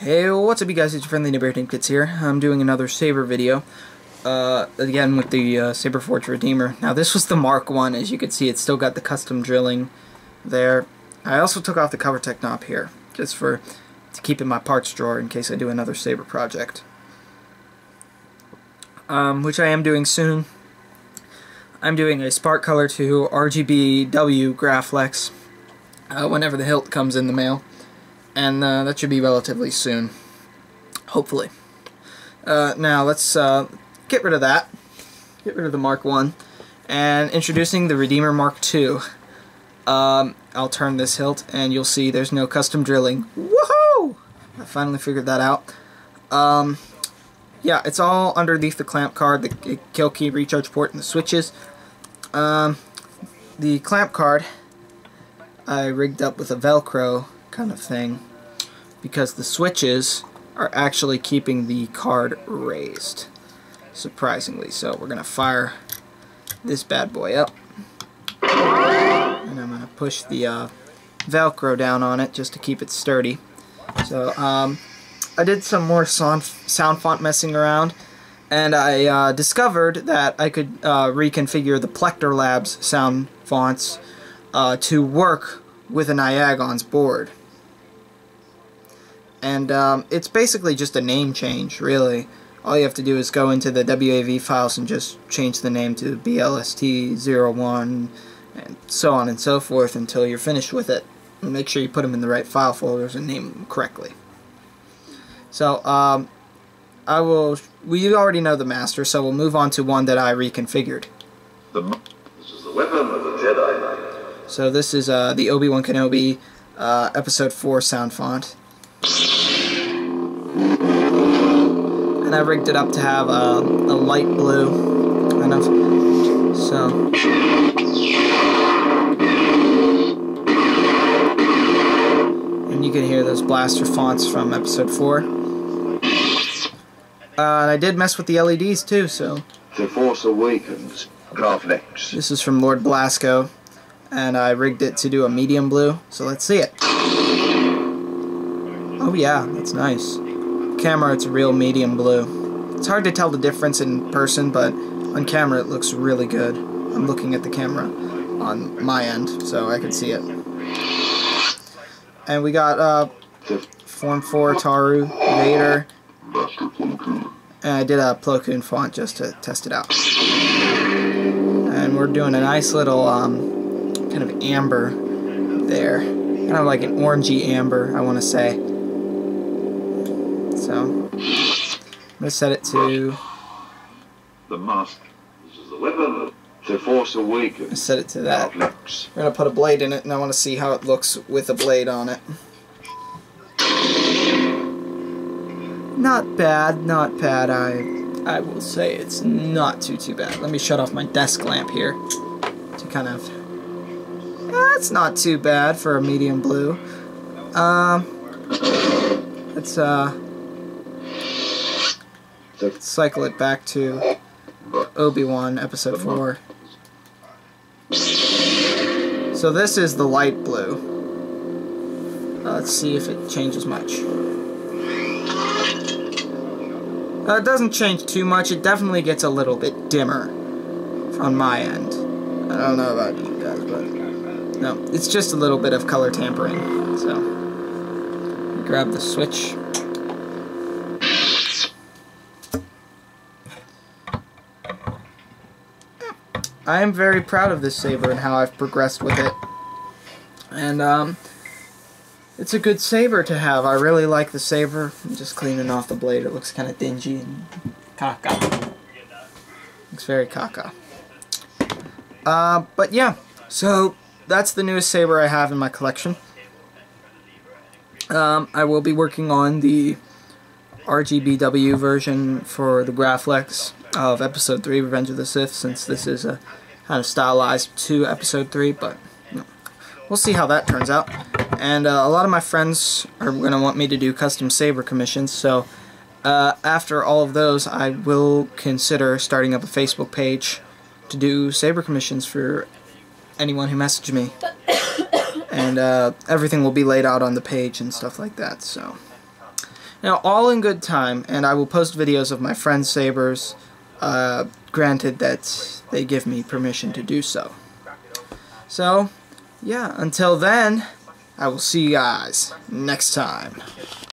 Hey, what's up you guys, it's your friendly neighbor Tinkets here. I'm doing another Saber video, again with the Saber Forge Redeemer. Now this was the Mark 1, as you can see it's still got the custom drilling there. I also took off the CoverTech knob here, just to keep in my parts drawer in case I do another Saber project. Which I am doing soon. I'm doing a Spark Color 2 RGBW Graflex, whenever the hilt comes in the mail. And that should be relatively soon, hopefully. Now let's get rid of that, get rid of the Mark 1, and introducing the Redeemer Mark 2. I'll turn this hilt and you'll see there's no custom drilling. Woohoo! I finally figured that out. Yeah, it's all underneath the clamp card, the kill key, recharge port, and the switches. The clamp card I rigged up with a Velcro kind of thing, because the switches are actually keeping the card raised, surprisingly. So we're gonna fire this bad boy up, and I'm gonna push the Velcro down on it just to keep it sturdy. So I did some more sound font messing around, and I discovered that I could reconfigure the Plecter Labs sound fonts to work with an Iagon's board. And it's basically just a name change, really. All you have to do is go into the WAV files and just change the name to BLST01 and so on and so forth until you're finished with it. And make sure you put them in the right file folders and name them correctly. So we already know the master, so we'll move on to one that I reconfigured. This is the weapon of the Jedi Knight. So this is the Obi-Wan Kenobi episode 4 sound font. And I rigged it up to have a light blue, kind of, so. And you can hear those blaster fonts from episode 4. And I did mess with the LEDs too, so. The Force Awakens, Graflex. This is from Lord Blasco, and I rigged it to do a medium blue, so let's see it. Oh yeah, that's nice. Camera, it's a real medium blue. It's hard to tell the difference in person, but on camera it looks really good. I'm looking at the camera on my end, so I can see it. And we got Form 4 Taru, Vader, and I did a Plo Koon font just to test it out. And we're doing a nice little kind of amber there, kind of like an orangey amber, I want to say. So, I'm going to set it to the mask. This is the weapon. The Force Awakens. Set it to that. We're going to put a blade in it, and I want to see how it looks with a blade on it. Not bad, not bad. I will say it's not too bad. Let me shut off my desk lamp here to kind of. That's not too bad for a medium blue. Let's cycle it back to Obi-Wan episode 4. So this is the light blue. Let's see if it changes much. It doesn't change too much. It definitely gets a little bit dimmer on my end. I don't know about you guys, but no, it's just a little bit of color tampering. So grab the switch. I am very proud of this saber and how I've progressed with it, and it's a good saber to have. I really like the saber. I'm just cleaning off the blade. It looks kind of dingy and caca. Looks very caca. But yeah, so that's the newest saber I have in my collection. I will be working on the RGBW version for the Graflex of episode 3, Revenge of the Sith, since this is a kind of stylized to episode 3, but you know, we'll see how that turns out. And a lot of my friends are going to want me to do custom saber commissions, so after all of those, I will consider starting up a Facebook page to do saber commissions for anyone who messaged me. And everything will be laid out on the page and stuff like that, so. Now, all in good time, and I will post videos of my friend's sabers, granted that they give me permission to do so. So, yeah, until then, I will see you guys next time.